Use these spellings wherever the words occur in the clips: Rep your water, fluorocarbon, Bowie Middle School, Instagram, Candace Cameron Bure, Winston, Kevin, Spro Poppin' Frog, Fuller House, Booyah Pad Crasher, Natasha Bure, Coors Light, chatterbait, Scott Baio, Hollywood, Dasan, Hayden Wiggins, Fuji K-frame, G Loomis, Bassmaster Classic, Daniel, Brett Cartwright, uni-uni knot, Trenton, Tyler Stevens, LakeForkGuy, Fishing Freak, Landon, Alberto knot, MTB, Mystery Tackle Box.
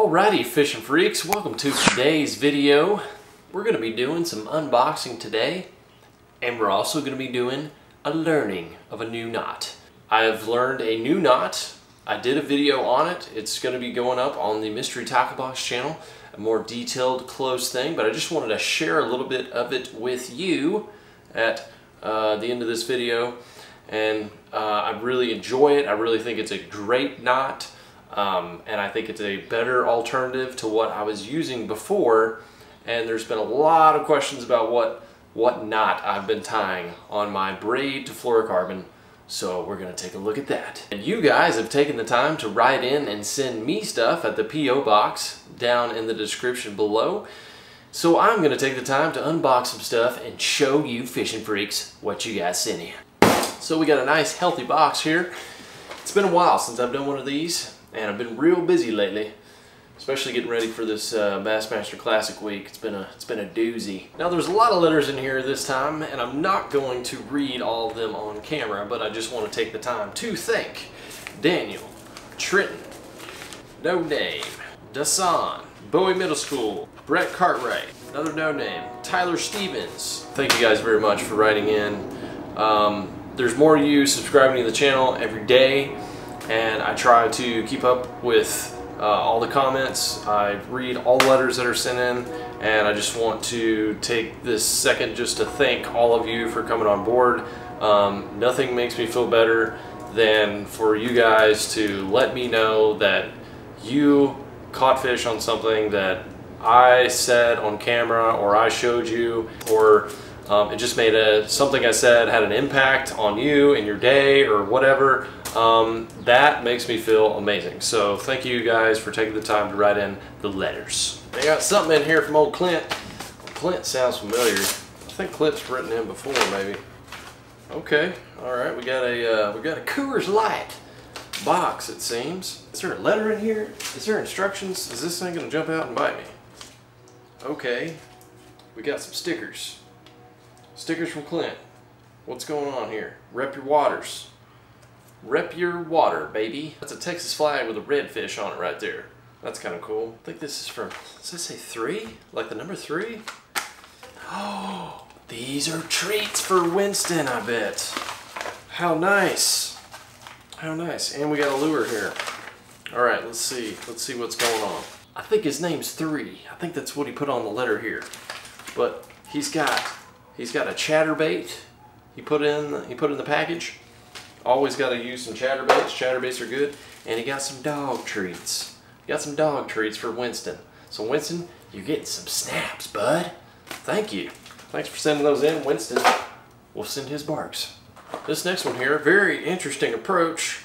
Alrighty, fishing freaks, welcome to today's video. We're going to be doing some unboxing today, and we're also going to be doing a learning of a new knot. I have learned a new knot. I did a video on it. It's going to be going up on the Mystery Tackle Box channel, a more detailed, close thing, but I just wanted to share a little bit of it with you at the end of this video, and I really enjoy it. I really think it's a great knot. And I think it's a better alternative to what I was using before, and there's been a lot of questions about what knot I've been tying on my braid to fluorocarbon, so we're going to take a look at that. And you guys have taken the time to write in and send me stuff at the P.O. box down in the description below, so I'm going to take the time to unbox some stuff and show you fishing freaks what you guys sent in. So we got a nice healthy box here. It's been a while since I've done one of these, and I've been real busy lately, especially getting ready for this Bassmaster Classic week. It's been a doozy. Now, there's a lot of letters in here this time, and I'm not going to read all of them on camera, but I just want to take the time to thank Daniel, Trenton, No Name, Dasan, Bowie Middle School, Brett Cartwright, another No Name, Tyler Stevens. Thank you guys very much for writing in. There's more of you subscribing to the channel every day, and I try to keep up with all the comments. I read all letters that are sent in, and I just want to take this second just to thank all of you for coming on board. Nothing makes me feel better than for you guys to let me know that you caught fish on something that I said on camera, or I showed you, or it just made something I said had an impact on you and your day or whatever. That makes me feel amazing. So thank you guys for taking the time to write in the letters. They got something in here from old Clint. Clint sounds familiar. I think Clint's written in before, maybe. Okay, all right. We got a Coors Light box, it seems. Is there a letter in here? Is there instructions? Is this thing gonna jump out and bite me? Okay, we got some stickers. Stickers from Clint. What's going on here? Rep your waters. Rep your water, baby. That's a Texas flag with a red fish on it right there. That's kind of cool. I think this is from, does that say 3? Like the number 3? Oh, these are treats for Winston, I bet. How nice. How nice. And we got a lure here. All right, let's see. Let's see what's going on. I think his name's 3. I think that's what he put on the letter here. But he's got a chatterbait he put in the package. Always got to use some chatterbaits. Chatterbaits are good. And he got some dog treats. He got some dog treats for Winston. So Winston, you're getting some snaps, bud. Thank you. Thanks for sending those in. Winston will send his barks. This next one here, very interesting approach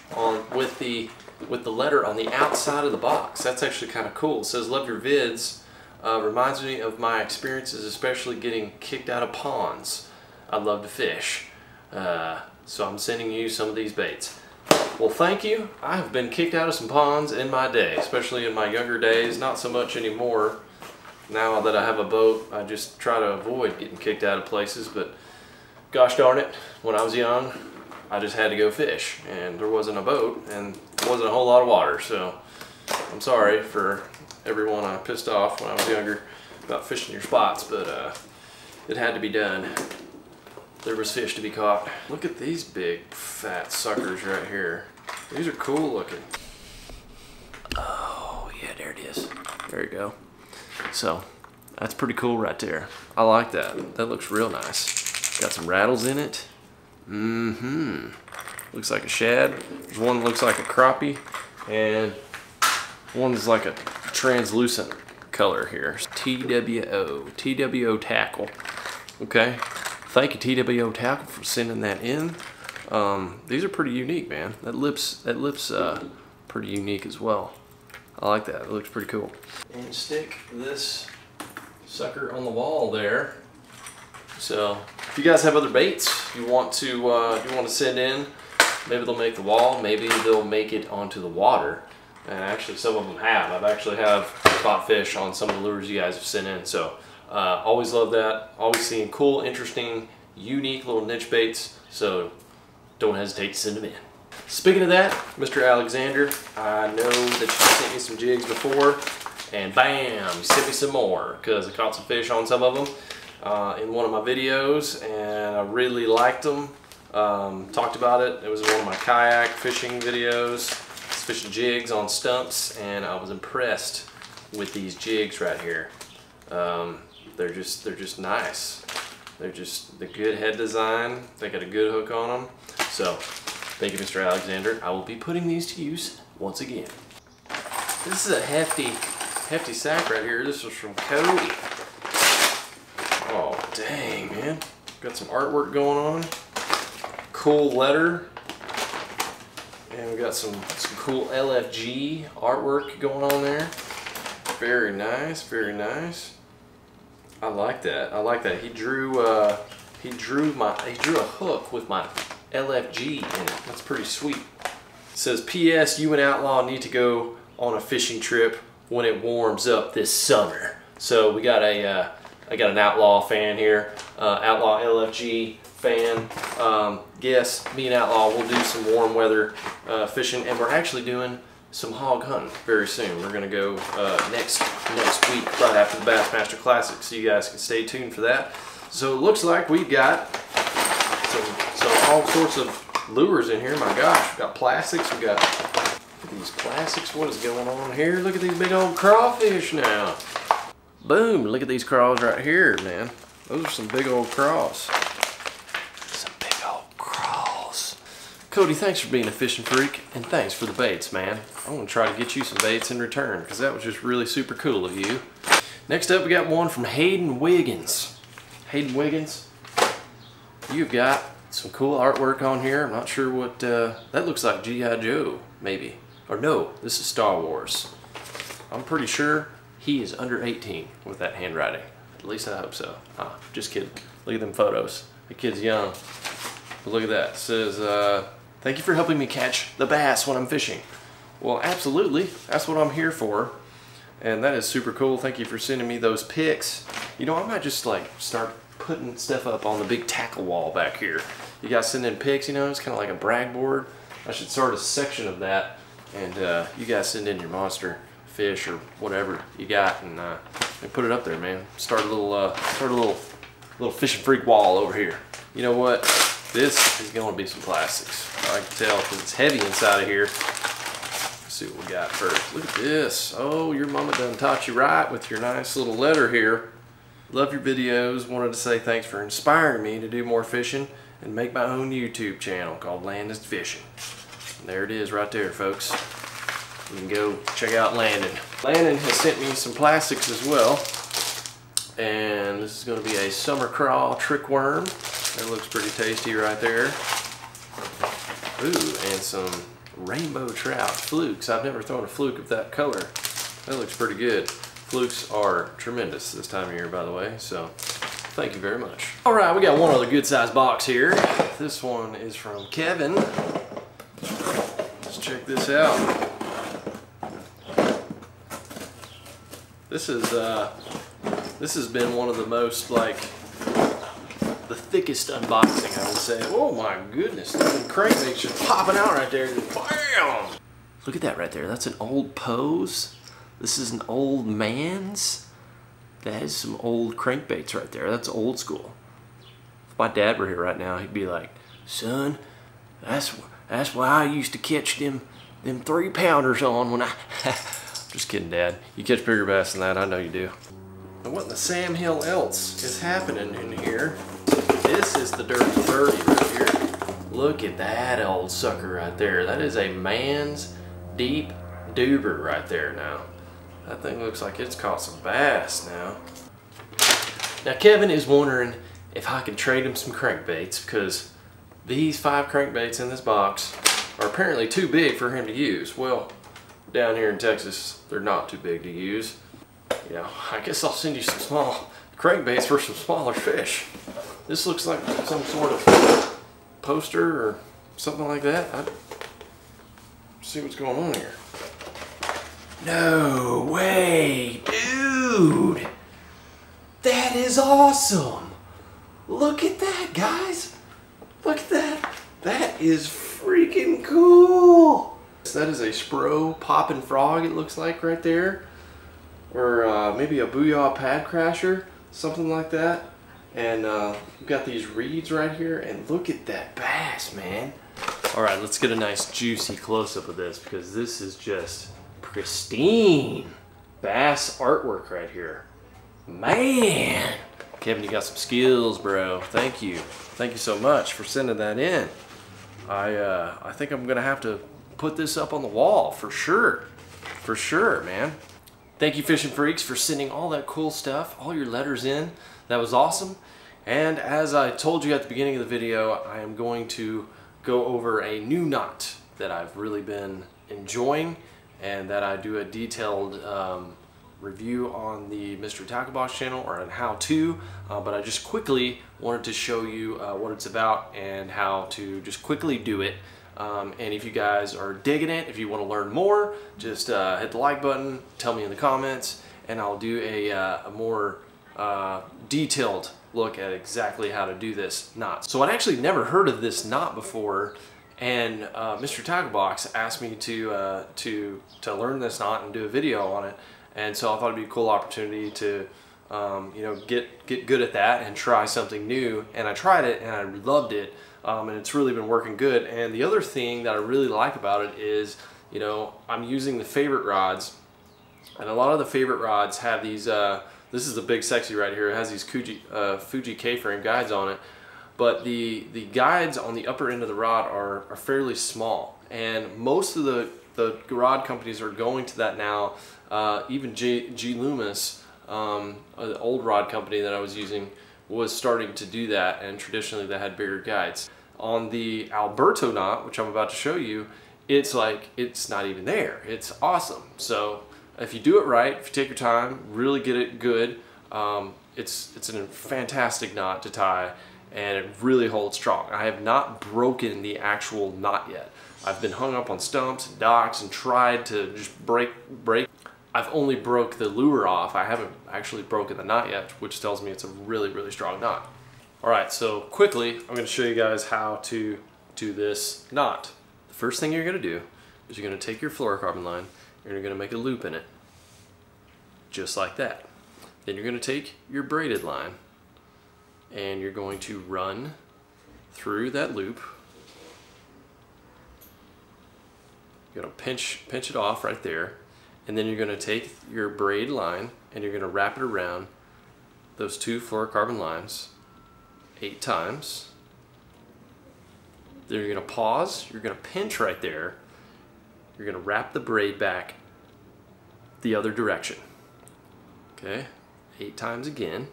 with the letter on the outside of the box. That's actually kind of cool. It says, love your vids. Reminds me of my experiences, especially getting kicked out of ponds. I love to fish. So I'm sending you some of these baits. Well, thank you. I have been kicked out of some ponds in my day, especially in my younger days. Not so much anymore. Now that I have a boat, I just try to avoid getting kicked out of places. But gosh darn it, when I was young, I just had to go fish. And there wasn't a boat, and there wasn't a whole lot of water. So I'm sorry for everyone I pissed off when I was younger about fishing your spots, but it had to be done. There was fish to be caught. Look at these big fat suckers right here. These are cool looking. Oh yeah, there it is. There you go. So that's pretty cool right there. I like that. That looks real nice. Got some rattles in it. Mm-hmm. Looks like a shad. There's one that looks like a crappie, and one's like a translucent color here. TWO Tackle. Okay. Thank you, TWO Tackle, for sending that in. These are pretty unique, man. That lip's pretty unique as well. I like that. It looks pretty cool. And stick this sucker on the wall there. So if you guys have other baits you want to send in, maybe they'll make the wall, maybe they'll make it onto the water. And actually, some of them have. I've actually have caught fish on some of the lures you guys have sent in. So. Always love that. Always seeing cool, interesting, unique little niche baits. So don't hesitate to send them in. Speaking of that, Mr. Alexander, I know that you sent me some jigs before. and bam, sent me some more because I caught some fish on some of them in one of my videos, and I really liked them. Talked about it. It was one of my kayak fishing videos. I was fishing jigs on stumps, and I was impressed with these jigs right here. They're just nice. They're just the good head design. They got a good hook on them. So thank you, Mr. Alexander. I will be putting these to use once again. This is a hefty sack right here. This was from Cody. Oh, dang, man. Got some artwork going on. Cool letter. And we got some cool LFG artwork going on there. Very nice, very nice. I like that. I like that. He drew a hook with my LFG in it. That's pretty sweet. It says, P.S. You and Outlaw need to go on a fishing trip when it warms up this summer. So we got a I got an Outlaw fan here, Outlaw LFG fan. Yes, me and Outlaw will do some warm weather fishing, and we're actually doing some hog hunting very soon. We're gonna go next week, right after the Bassmaster Classic, so you guys can stay tuned for that. So it looks like we've got some all sorts of lures in here. My gosh, we've got plastics, we got these plastics. What is going on here? Look at these big old crawfish now. Boom, look at these craws right here, man. Those are some big old craws. Cody, thanks for being a fishing freak, and thanks for the baits, man. I'm gonna try to get you some baits in return, because that was just really super cool of you. Next up, we got one from Hayden Wiggins. Hayden Wiggins, you've got some cool artwork on here. I'm not sure what, that looks like G.I. Joe, maybe. Or no, this is Star Wars. I'm pretty sure he is under 18 with that handwriting. At least I hope so. Ah, just kidding. Look at them photos. The kid's young. But look at that. It says, thank you for helping me catch the bass when I'm fishing. Well, absolutely. That's what I'm here for. And that is super cool. Thank you for sending me those pics. You know, I might just like start putting stuff up on the big tackle wall back here. You guys send in pics, you know, it's kind of like a brag board. I should start a section of that, and you guys send in your monster fish or whatever you got, and put it up there, man. Start a little fishing freak wall over here. You know what? This is going to be some plastics. I can tell because it's heavy inside of here. Let's see what we got first. Look at this. Oh, your mama done taught you right with your nice little letter here. Love your videos. Wanted to say thanks for inspiring me to do more fishing and make my own YouTube channel called Landon's Fishing. And there it is right there, folks. You can go check out Landon. Landon has sent me some plastics as well. And this is going to be a summer craw trick worm. That looks pretty tasty right there. Ooh, and some rainbow trout flukes. I've never thrown a fluke of that color. That looks pretty good. Flukes are tremendous this time of year, by the way, so thank you very much. All right, we got one other good-sized box here. This one is from Kevin. Let's check this out. This has been one of the most, like, the thickest unboxing, I would say. Oh my goodness, that crankbait's just popping out right there. Bam! Look at that right there. That's an old Pose. This is an old Man's. That is some old crankbaits right there. That's old school. If my dad were here right now, he'd be like, "Son, that's why I used to catch them 3-pounders on when I." Just kidding, Dad. You catch bigger bass than that. I know you do. And what in the Sam Hill else is happening in here? This is the Dirty 30 right here. Look at that old sucker right there. That is a Man's Deep Duber right there now. That thing looks like it's caught some bass now. Now Kevin is wondering if I can trade him some crankbaits because these 5 crankbaits in this box are apparently too big for him to use. Well, down here in Texas, they're not too big to use. You know, I guess I'll send you some small crankbaits for some smaller fish. This looks like some sort of poster or something like that. I see what's going on here. No way, dude! That is awesome! Look at that, guys! Look at that! That is freaking cool! That is a Spro Poppin' Frog, it looks like, right there. or maybe a Booyah Pad Crasher, something like that. And we've got these reeds right here, and look at that bass, man. All right, let's get a nice juicy close-up of this, because this is just pristine bass artwork right here. Man! Kevin, you got some skills, bro. Thank you. Thank you so much for sending that in. I think I'm gonna have to put this up on the wall for sure. For sure, man. Thank you, Fishing Freaks, for sending all that cool stuff, all your letters in. That was awesome. And as I told you at the beginning of the video, I am going to go over a new knot that I've really been enjoying, and that I do a detailed review on the Mystery Tackle Box channel, or on how to, but I just quickly wanted to show you what it's about and how to just quickly do it. And if you guys are digging it, if you want to learn more, just hit the like button, tell me in the comments, and I'll do a more detailed look at exactly how to do this knot. So I'd actually never heard of this knot before, and Mr. Tackle Box asked me to learn this knot and do a video on it, and so I thought it'd be a cool opportunity to you know, get good at that and try something new. And I tried it and I loved it, and it's really been working good. And the other thing that I really like about it is, you know, I'm using the favorite rods, and a lot of the favorite rods have these this is the big sexy right here. It has these Fuji K-frame guides on it, but the guides on the upper end of the rod are fairly small, and most of the rod companies are going to that now. Even G Loomis, an old rod company that I was using, was starting to do that, and traditionally they had bigger guides. On the Alberto knot, which I'm about to show you, it's like, it's not even there. It's awesome. So if you do it right, if you take your time, really get it good, it's a fantastic knot to tie, and it really holds strong. I have not broken the actual knot yet. I've been hung up on stumps and docks and tried to just break. I've only broke the lure off. I haven't actually broken the knot yet, which tells me it's a really, really strong knot. All right, so quickly, I'm gonna show you guys how to do this knot. The first thing you're gonna do is you're gonna take your fluorocarbon line, and you're gonna make a loop in it, just like that. Then you're gonna take your braided line, and you're going to run through that loop. You're gonna pinch it off right there, and then you're gonna take your braid line and you're gonna wrap it around those two fluorocarbon lines 8 times. Then you're gonna pause, you're gonna pinch right there, you're gonna wrap the braid back the other direction. Okay, 8 times again.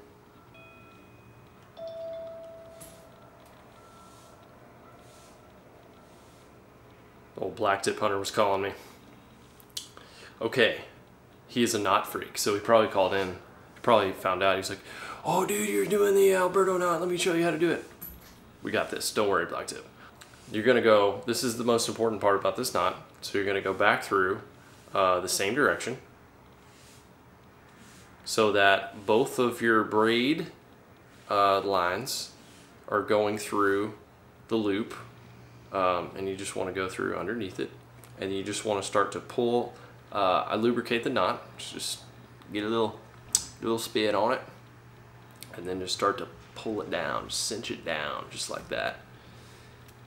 Old black tip hunter was calling me. Okay, he is a knot freak, so he probably called in, probably found out. He's like, oh dude, you're doing the Alberto knot, let me show you how to do it. We got this, don't worry, black tip. You're gonna go, this is the most important part about this knot, so you're gonna go back through the same direction so that both of your braid lines are going through the loop, and you just wanna go through underneath it, and you just wanna start to pull. I lubricate the knot, just get a little spin on it, and then just start to pull it down, cinch it down, just like that.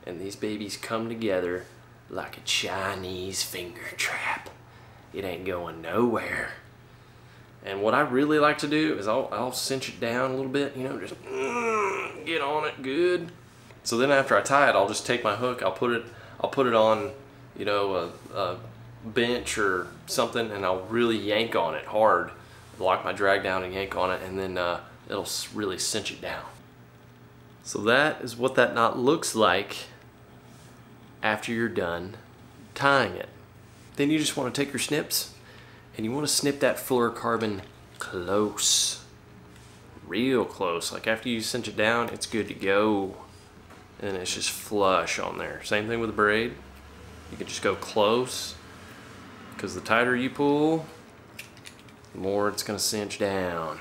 And these babies come together like a Chinese finger trap. It ain't going nowhere. And what I really like to do is I'll cinch it down a little bit, you know, just get on it good. So then after I tie it, I'll just take my hook, I'll put it on, you know, a bench or something, and I'll really yank on it hard, lock my drag down and yank on it, and then it'll really cinch it down. So that is what that knot looks like after you're done tying it. Then you just want to take your snips and you want to snip that fluorocarbon close, real close. Like after you cinch it down, it's good to go, and it's just flush on there. Same thing with the braid, you can just go close, because the tighter you pull, the more it's gonna cinch down.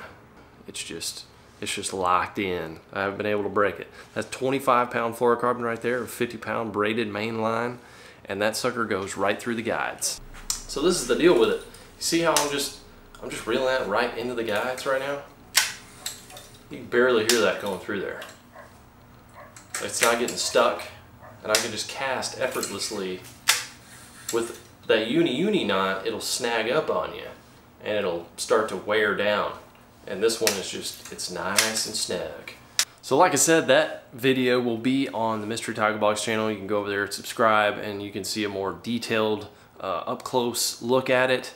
It's just locked in. I haven't been able to break it. That's 25-pound fluorocarbon right there, a 50-pound braided main line, and that sucker goes right through the guides. So this is the deal with it. You see how I'm just I'm just reeling that right into the guides right now. You can barely hear that going through there. It's not getting stuck, and I can just cast effortlessly with that uni-uni knot. It'll snag up on you, and it'll start to wear down. And this one is just, it's nice and snug. So like I said, that video will be on the Mystery Tackle Box channel. You can go over there and subscribe, and you can see a more detailed, up-close look at it.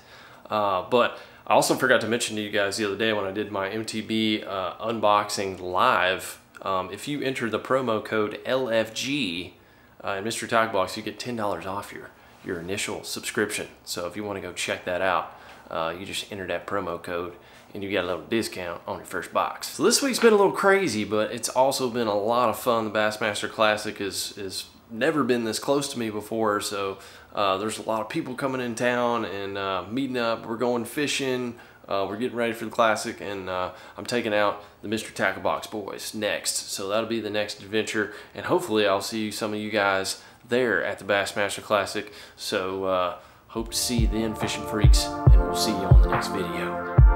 But I also forgot to mention to you guys the other day when I did my MTB unboxing live, if you enter the promo code LFG in Mystery Tackle Box, you get $10 off your initial subscription. So if you want to go check that out, you just enter that promo code and you get a little discount on your first box. So this week's been a little crazy, but it's also been a lot of fun. The Bassmaster Classic is never been this close to me before, so there's a lot of people coming in town and meeting up. We're going fishing, we're getting ready for the Classic, and I'm taking out the Mystery Tackle Box boys next. So that'll be the next adventure, and hopefully I'll see some of you guys there at the Bassmaster Classic. So hope to see you then, fishing freaks, and we'll see you on the next video.